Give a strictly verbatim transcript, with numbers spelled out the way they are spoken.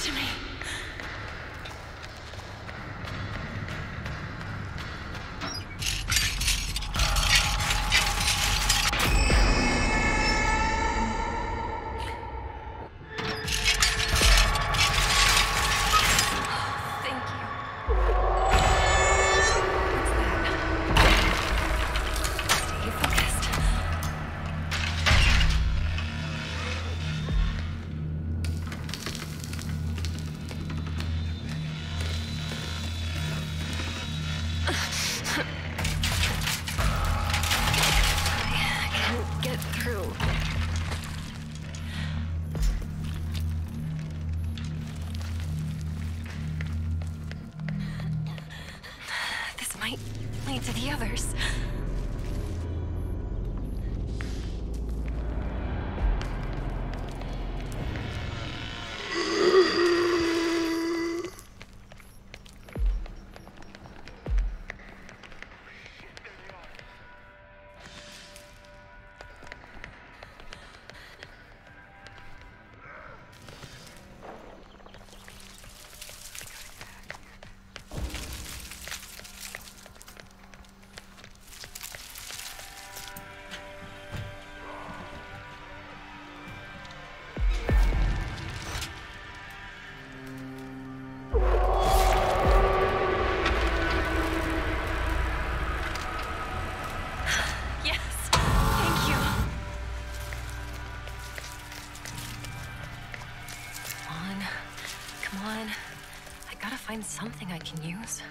Come to me. To the others. Something I can use.